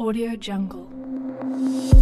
Audio Jungle.